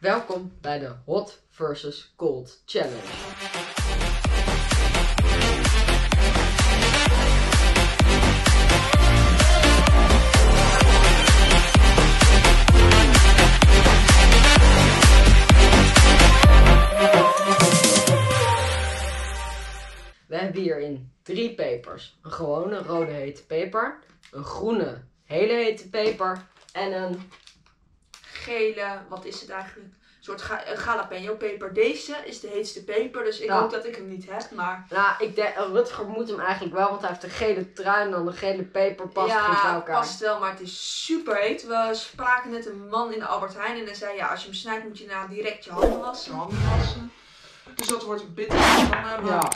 Welkom bij de Hot vs. Cold Challenge. We hebben hierin 3 pepers. Een gewone rode hete peper, een groene hele hete peper en een gele, wat is het eigenlijk? Een soort jalapeno peper. Deze is de heetste peper, dus ik hoop dat ik hem niet heb, maar... Nou, ik denk, Rutger moet hem eigenlijk wel, want hij heeft de gele trui en dan de gele peper past goed bij elkaar. Ja, past wel, maar het is super heet. We spraken net een man in de Albert Heijn en hij zei, ja, als je hem snijdt moet je direct je handen wassen. Dus dat wordt bitter. Dan hebben we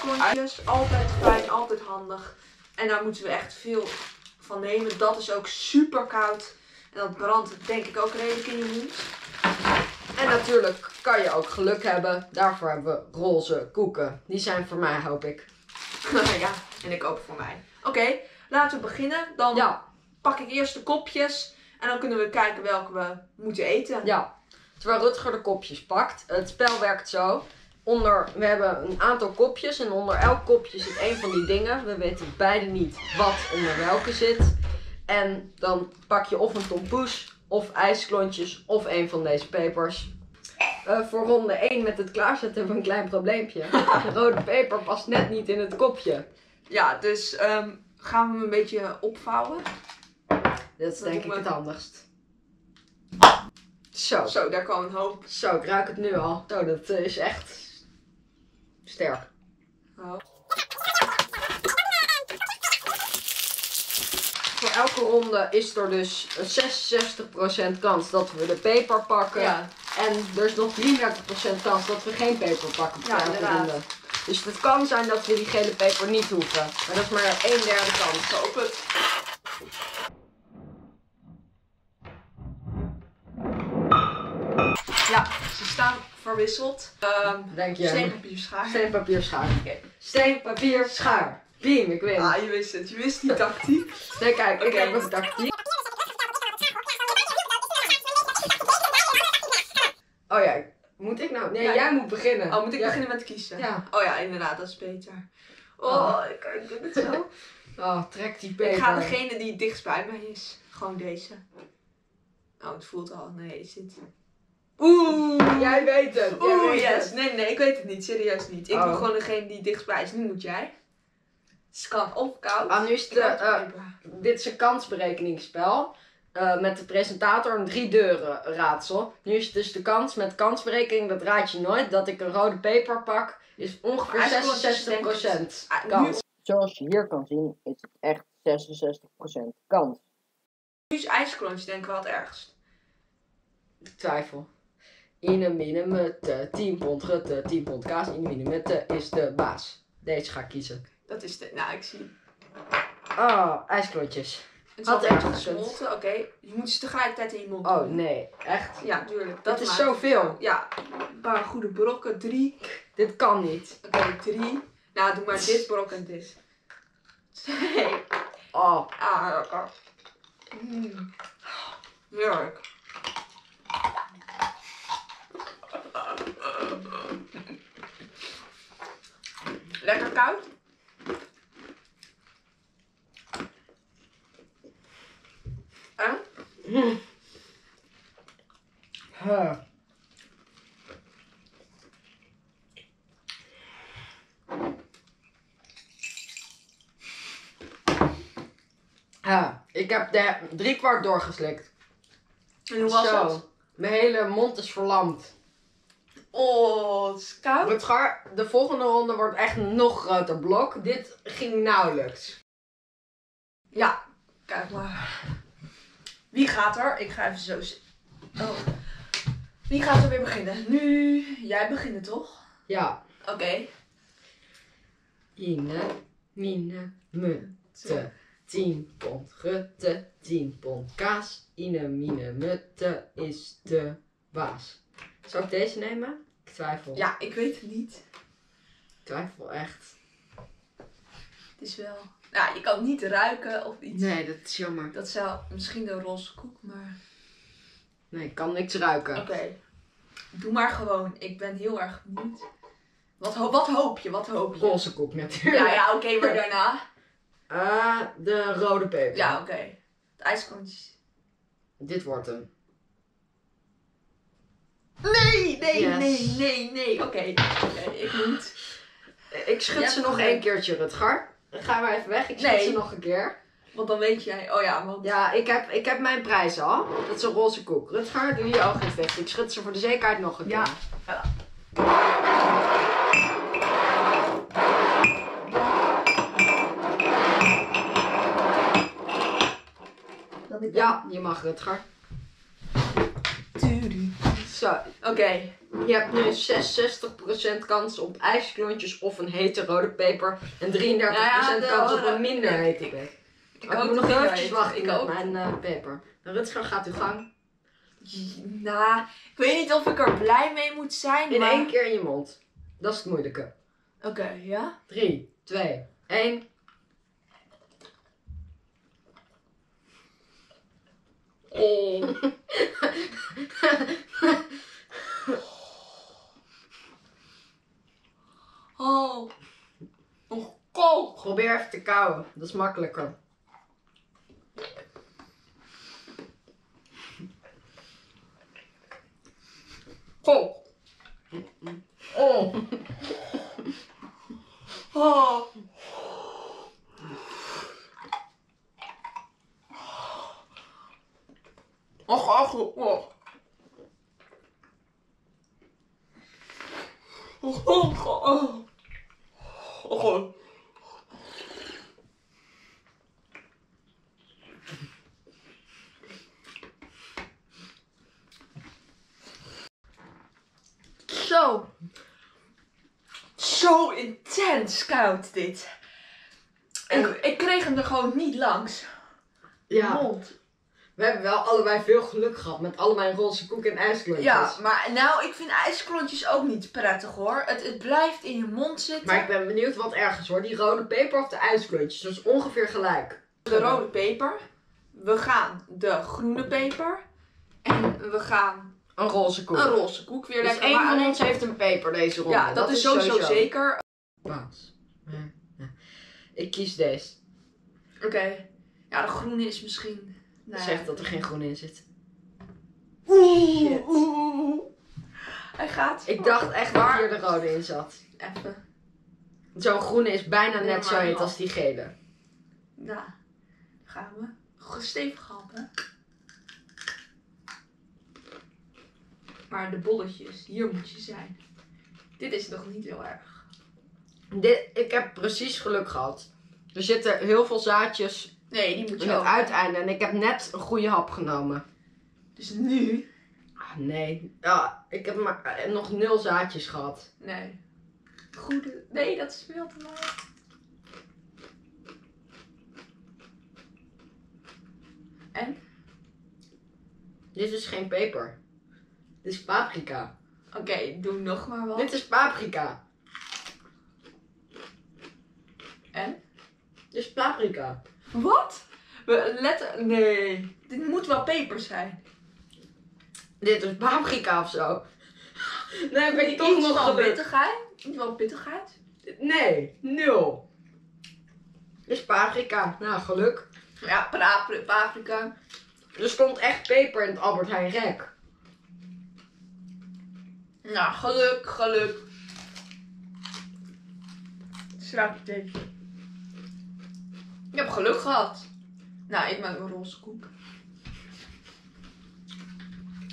kontjes, altijd fijn, altijd handig. En daar moeten we echt veel van nemen. Dat is ook super koud. En dat brandt denk ik ook redelijk in je mond. En natuurlijk kan je ook geluk hebben. Daarvoor hebben we roze koeken. Die zijn voor mij, hoop ik. Ja, en ik ook voor mij. Oké, laten we beginnen. Dan pak ik eerst de kopjes. En dan kunnen we kijken welke we moeten eten. Ja, terwijl Rutger de kopjes pakt. Het spel werkt zo. We hebben een aantal kopjes. En onder elk kopje zit één van die dingen. We weten beide niet wat onder welke zit. En dan pak je of een tompoes, of ijsklontjes, of een van deze pepers. Voor ronde 1 met het klaarzetten hebben we een klein probleempje. De rode peper past net niet in het kopje. Ja, dus gaan we hem een beetje opvouwen. Dat is denk ik het handigst. Zo. Zo, daar kwam een hoop. Zo, ik ruik het nu al. Zo, dat is echt sterk. Oh. Voor elke ronde is er dus een 66% kans dat we de peper pakken. Ja. En er is nog 33% kans dat we geen peper pakken voor elke ronde. Dus het kan zijn dat we die gele peper niet hoeven. Maar dat is maar 1/3 kans. Zo, op het. Ja, ze staan verwisseld. Denk je? Steen, papier, schaar. Steen, papier, schaar. Okay. Steen, papier, schaar. Beam, ik win. Ah, je wist het. Je wist die tactiek. Nee, kijk, ik heb een tactiek. Oh ja, moet ik nou? Nee, ja, jij moet beginnen. Oh, moet ik beginnen met kiezen? Ja. Oh ja, inderdaad, dat is beter. Oh, ik doe het zo. Oh, trek die peper. Ik ga degene die het dichtst bij mij is. Gewoon deze. Oh, het voelt al. Nee, is dit... Oeh, jij weet het. Oeh, yes. Nee, ik weet het niet. Serieus niet. Ik doe gewoon degene die dichtstbij is. Nu moet jij. Koud of koud. Ah, nu is dit is een kansberekeningsspel. Met de presentator een 3 deuren raadsel. Nu is het dus de kans met kansberekening, dat raad je nooit, dat ik een rode peper pak. is ongeveer 66% kans. Zoals je hier kan zien is het echt 66% kans. Nu is ijsklonch denk ik wel het ergst. Ik twijfel. In een minne met 10 pond rutte, 10 pond kaas. In een minne met is de baas. Deze ga ik kiezen. Dat is de... Nou, ik zie... Oh, ijsklontjes. Het had echt gesmolten. Oké, je moet ze tegelijkertijd in je mond doen. Oh, nee. Echt? Ja, tuurlijk. Dat is zoveel. Ja, een paar goede brokken. 3. Dit kan niet. Oké, 3. Nou, doe maar dit brok en dit. 2. Oh. Ah, heerlijk. Lekker koud. Ik heb de 3/4 doorgeslikt. En hoe was het? Mijn hele mond is verlamd. Oh, het is koud. De volgende ronde wordt echt een nog groter blok. Dit ging nauwelijks. Ja, kijk maar. Wie gaat er? Ik ga even zo zitten. Oh. Wie gaat er weer beginnen? Nu. Jij begint toch? Ja. Oké. Ine, mine, me, te. 10 pond rutte, 10 pond kaas. Ine, mine, me, te is de baas. Zou ik deze nemen? Ik twijfel. Ja, ik weet het niet. Ik twijfel echt. Het is wel... Ja, je kan het niet ruiken of iets. Nee, dat is jammer. Dat zou misschien de roze koek, maar... Nee, ik kan niks ruiken. Oké. Doe maar gewoon. Ik ben heel erg benieuwd. Wat hoop je? Wat hoop je? Roze koek natuurlijk. Ja, ja, oké, maar daarna? De rode peper. Ja, oké. De ijskontjes. Dit wordt hem. Nee. Oké, ik moet. Ik schud ze nog één keertje, Rutger. Dan gaan we even weg. Ik schud ze nog een keer. Want dan weet jij... Oh ja, want... Ja, ik heb mijn prijs al. Dat is een roze koek. Rutger, doe je ogen even weg. Ik schud ze voor de zekerheid nog een keer. Ja. Ja, je mag, Rutger. Zo, oké. Je hebt nu 66% kans op ijsklontjes of een hete rode peper. En 33% kans op een minder hete peper. Ik moet nog eventjes wachten met mijn peper. Rutger, gaat uw gang. Nou, ik weet niet of ik er blij mee moet zijn, maar... In één keer in je mond. Dat is het moeilijke. Oké, ja? 3, 2, 1... Oh. Nog koud. Probeer even te kauwen, dat is makkelijker. Koud. Oh. Oh. Och. Zo intens koud dit. Ik kreeg hem er gewoon niet langs. Ja. Mond. We hebben wel allebei veel geluk gehad met allebei roze koek en ijsklontjes. Ja, maar nou, ik vind ijsklontjes ook niet prettig hoor. Het blijft in je mond zitten. Maar ik ben benieuwd wat ergens hoor. Die rode peper of de ijsklontjes. Dat is ongeveer gelijk. De rode peper. We gaan de groene peper. En we gaan... Een roze koek. Een roze koek. Weer lekker. Dus één van ons heeft een peper deze ronde. Ja, dat is sowieso zeker. Paas. Ja. Ik kies deze. Oké. Ja, de groene is misschien... Nee. Zegt dat er geen groen in zit. Oeh. Hij gaat. Ik dacht echt dat hier de rode in zat. Even. Zo'n groene is bijna net zo heet als die gele. Nou, daar gaan we. Stevig happen. Maar de bolletjes, hier moet je zijn. Dit is nog niet heel erg. Ik heb precies geluk gehad. Er zitten heel veel zaadjes... Nee, die moet je ook. Uiteinde. En ik heb net een goede hap genomen. Dus nu? Ah, nee. Ja, ik heb maar nog 0 zaadjes gehad. Nee. Goede... Nee, dat is veel te laat. En? Dit is geen peper. Dit is paprika. Oké, doe nog maar wat. Dit is paprika. En? Dit is paprika. Wat? Nee. Dit moet wel peper zijn. Dit is paprika of zo. Nee, ben ik toch nog gelukt. Pittigheid? Niet wel pittigheid? Nee, 0. Dit is paprika. Nou, geluk. Ja, paprika. Er stond echt peper in het Albert Heijn rek. Nou, geluk. Schraap het even. Ik heb geluk gehad. Nou, ik maak een roze koek.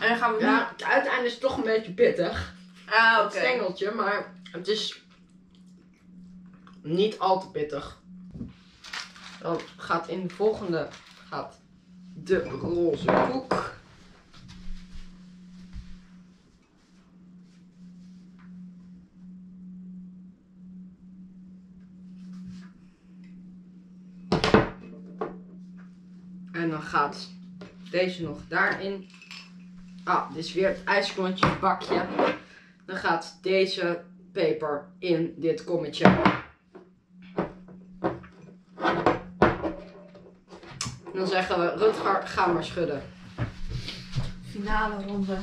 En dan gaan we het uiteinde is toch een beetje pittig. Ah, oké. Het stengeltje, maar het is niet al te pittig. Dan gaat in de volgende de roze koek. En dan gaat deze nog daarin. Ah, dit is weer het ijsklontjesbakje. Dan gaat deze peper in dit kommetje. En dan zeggen we, Rutger, ga maar schudden. finale ronde.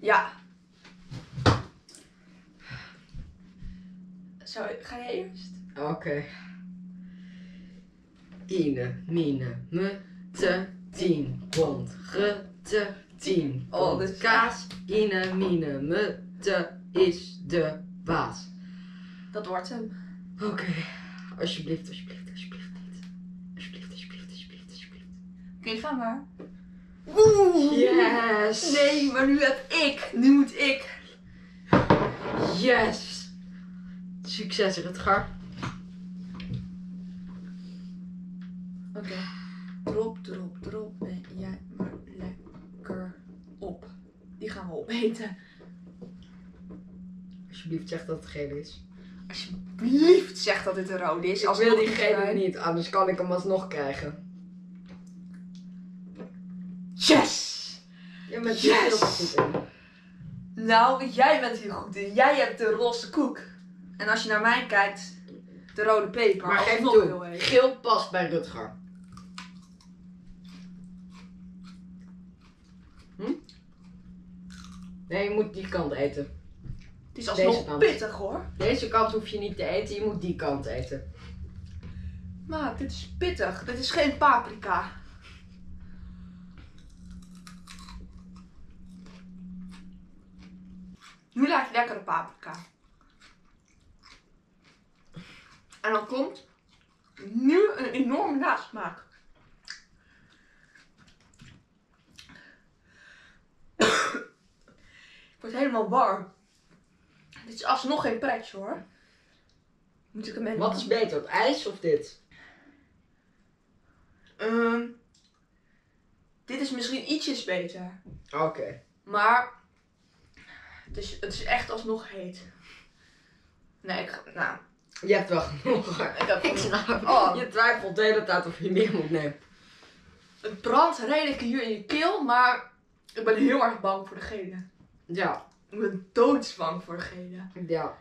Ja. Zo, ga jij eerst? Oké. Ine, mine, me, te, tien. Rond, ge, te, tien. Oh, de kaas. Ine, mine, me, te, is de baas. Dat wordt hem. Oké. Alsjeblieft, alsjeblieft, alsjeblieft niet. Alsjeblieft, alsjeblieft, alsjeblieft, alsjeblieft. Oké, ga maar. Oeh! Yes! Nee, maar nu heb ik! Nu moet ik! Yes! Succes, Rutger. Oké. Drop, drop, drop. En jij maar lekker op. Die gaan we opeten. Alsjeblieft, zeg dat het geel is. Alsjeblieft, zeg dat dit een rode is. Ik wil die gele niet, anders kan ik hem alsnog krijgen. Yes! Je bent hier heel goed in. Nou, jij bent hier goed in. Jij hebt de roze koek. En als je naar mij kijkt, de rode peper. Maar geef toe, geel past bij Rutger. Hm? Nee, je moet die kant eten. Het is alsnog pittig hoor. Deze kant hoef je niet te eten, je moet die kant eten. Maar dit is pittig. Dit is geen paprika. Nu laat je lekkere paprika. En dan komt nu een enorme nasmaak. Ik word helemaal warm. Dit is alsnog geen pretje hoor. Moet ik hem even... Wat is beter, het ijs of dit? Dit is misschien ietsjes beter. Oké. Maar... Dus het is echt alsnog heet. Nee, nou. Je hebt wel genoeg. Je twijfelt de hele tijd of je meer moet nemen. Het brandt redelijk hier in je keel, maar ik ben heel erg bang voor degene. Ja. Ik ben doodsbang voor degene. Ja.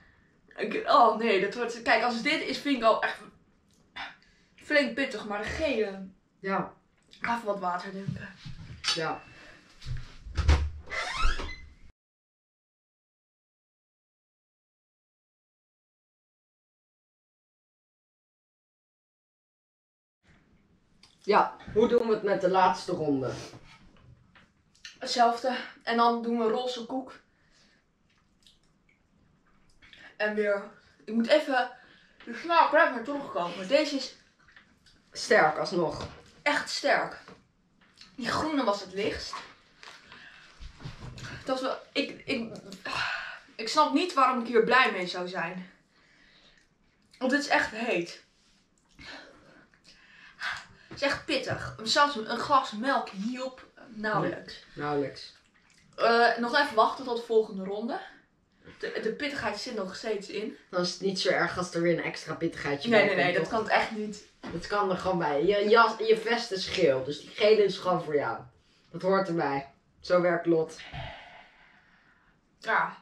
Oh nee, dat wordt... Kijk, als dit is, vind ik al echt flink pittig, maar degene... Ja. Ik ga even wat water drinken. Ja. Ja, hoe doen we het met de laatste ronde? Hetzelfde. En dan doen we roze koek. En weer... Ik moet even de smaak naar terugkomen. Deze is... Sterk alsnog. Echt sterk. Die groene was het lichtst. Dat we... Ik snap niet waarom ik hier blij mee zou zijn. Want dit is echt heet. Het is echt pittig. Zelfs een glas melk hierop nauwelijks. Nee, nauwelijks. Nog even wachten tot de volgende ronde. De pittigheid zit nog steeds in. Dan is het niet zo erg als er weer een extra pittigheidje bij komt. Nee, dat kan het echt niet. Dat kan er gewoon bij. Je vest is geel, dus die gele is gewoon voor jou. Dat hoort erbij. Zo werkt Lot. Ja,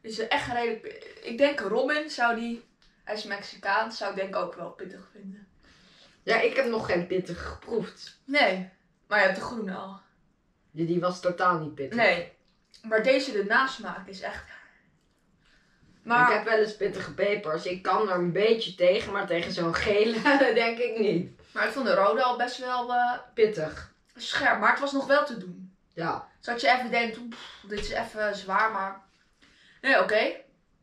dit is echt redelijk... Ik denk Robin zou die, hij is Mexicaans, zou ik denk ook wel pittig vinden. Ja, ik heb nog geen pittig geproefd. Nee, maar je hebt de groene al. Die was totaal niet pittig. Nee, maar deze de nasmaak is echt... Maar... Ik heb wel eens pittige pepers. Ik kan er een beetje tegen, maar tegen zo'n gele denk ik niet. Maar ik vond de rode al best wel... Pittig. Scherp, maar het was nog wel te doen. Ja. Zodat je even denkt, pff, dit is even zwaar, maar... Nee, oké.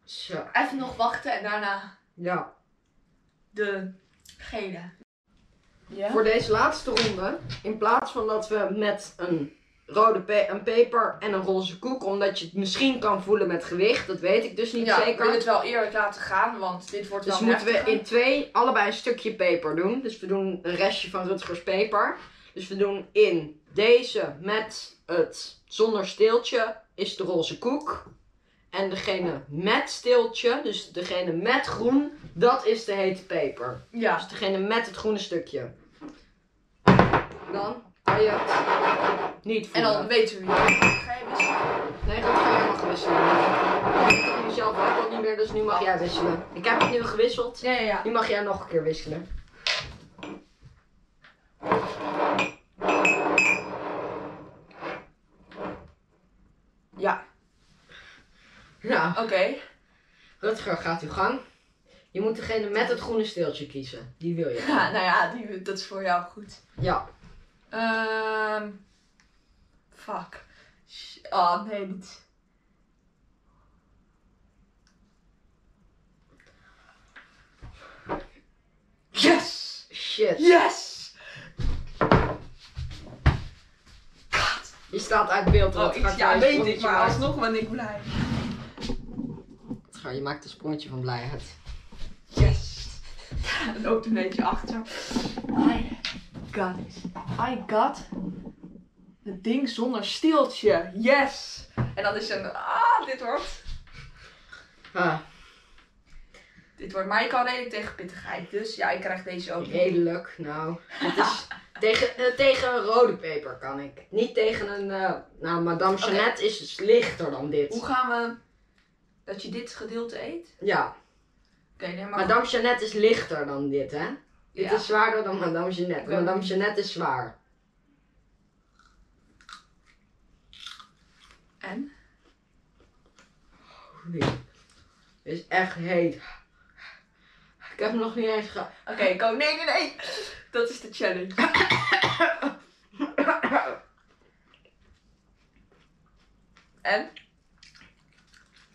Zo. Even nog wachten en daarna... Ja. De gele. Yeah. Voor deze laatste ronde, in plaats van dat we met een rode peper en een roze koek, omdat je het misschien kan voelen met gewicht, dat weet ik dus niet zeker. We willen het wel eerlijk laten gaan, want dit wordt dus wel heftig. Dus moeten we in twee allebei een stukje peper doen. Dus we doen een restje van Rutgers peper. Dus we doen in deze met het zonder steeltje is de roze koek. En degene met steeltje, dus degene met groen, dat is de hete peper. Ja. Dus degene met het groene stukje. Dan kan je het niet voelen. En dan weten we niet. Nee, dat kan je helemaal gewisselen. Ik kan mezelf ook al niet meer, dus nu mag jij wisselen. Ik heb het nu gewisseld. Ja, ja, ja. Nu mag jij nog een keer wisselen. Ja. Nou, oké. Rutger, gaat uw gang. Je moet degene met het groene steeltje kiezen. Die wil je. Ja, nou ja, dat is voor jou goed. Ja. Fuck. Oh, nee, niet. Yes! Shit. Yes! God. Je staat uit beeld. Oh, ja, weet ik, maar alsnog ben ik blij. Je maakt een sprongetje van blijheid. Yes! En ook een beetje achter. I got it. I got het ding zonder stieltje. Yes! En dan is een... Ah, dit wordt... Ah. Dit wordt... Maar ik kan redelijk tegen pittigheid. Dus ja, ik krijg deze ook. Redelijk, nou. Het is tegen een rode peper kan ik. Niet tegen een... nou, Madame Jeannette is dus lichter dan dit. Hoe gaan we... Dat je dit gedeelte eet? Ja. Okay, nee, maar Madame Jeannette is lichter dan dit, hè? Dit is zwaarder dan Madame Jeannette. Okay. Madame Jeannette is zwaar. En? Dit is echt heet. Ik heb hem nog niet eens gehad. Oké, ik ook. Nee, nee, nee. Dat is de challenge. En?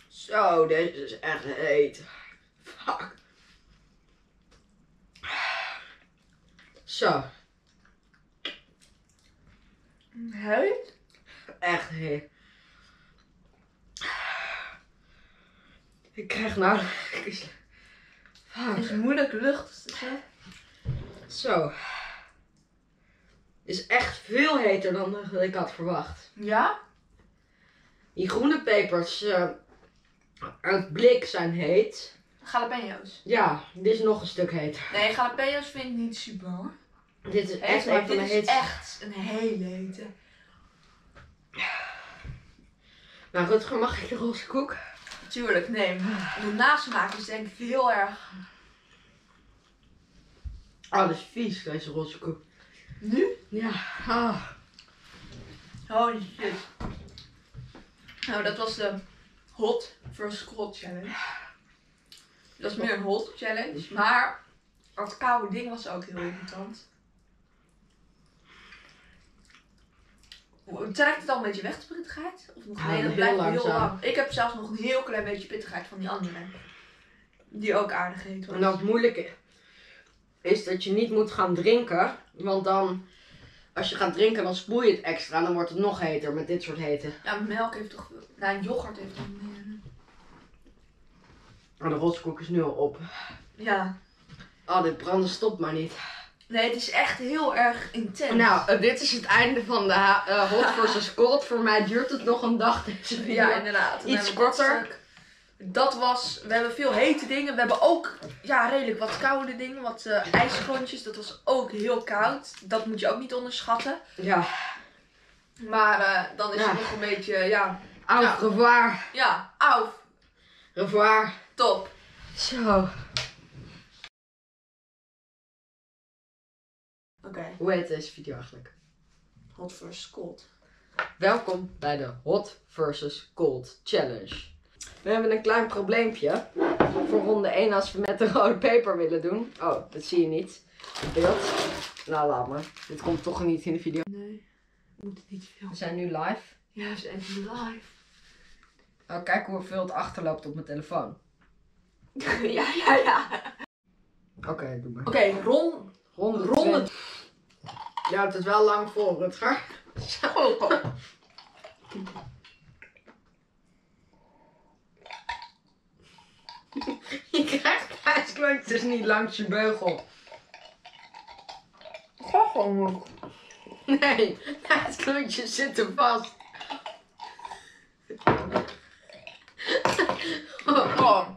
Zo, dit is echt heet. Fuck. Zo. Heet? Echt heet. Ik krijg nou... Het is moeilijk lucht. Zo. Is echt veel heter dan ik had verwacht. Ja? Die groene pepers... uit blik zijn heet. Jalapeño's. Ja, dit is nog een stuk heter. Nee, jalapeño's vind ik niet super hoor. Dit is echt een van de heetste. Dit is echt een hele hete. Nou Rutger, mag ik de roze koek? Tuurlijk, neem. De nasmaak is denk ik heel erg... Oh, dat is vies, deze roze koek. Nu? Ja. Oh. Holy shit. Nou, dat was de... Hot versus cold challenge. Dat is meer een hot challenge, maar dat koude ding was ook heel irritant. Trekt het al een beetje weg de pittigheid? Of nog nee, dat blijft heel lang. Ik heb zelfs nog een heel klein beetje pittigheid van die andere. Die ook aardig heet was. En dat moeilijke is dat je niet moet gaan drinken, want dan... Als je gaat drinken, dan spoel je het extra en dan wordt het nog heter met dit soort hete. Ja, melk heeft toch... Nou, yoghurt heeft toch meer. Oh, de rotskoek is nu al op. Ja. Oh, dit branden stopt maar niet. Nee, het is echt heel erg intens. Nou, dit is het einde van de hot versus cold. Voor mij duurt het nog een dag deze video. Ja, inderdaad. Iets korter. Dat was... We hebben veel hete dingen. We hebben ook redelijk wat koude dingen. Wat ijsgrondjes. Dat was ook heel koud. Dat moet je ook niet onderschatten. Ja. Maar dan is het nog een beetje... Au revoir. Ja, au revoir. Top. Zo. Oké. Hoe heet deze video eigenlijk? Hot versus cold. Welkom bij de Hot versus Cold Challenge. We hebben een klein probleempje voor ronde 1 als we met de rode peper willen doen. Oh, dat zie je niet. Beeld. Nou, laat maar. Dit komt toch niet in de video. Nee, we moeten niet filmen. We zijn nu live. Ja, we zijn nu live. Oh, kijk hoeveel het achterloopt op mijn telefoon. Ja, ja, ja. Oké, doe maar. Oké, ronde. Je houdt het wel lang vol, Rutger. Zo. Je krijgt pijsklontjes niet langs je beugel. Ga gewoon. Nee, pijsklontjes zitten vast. Oh.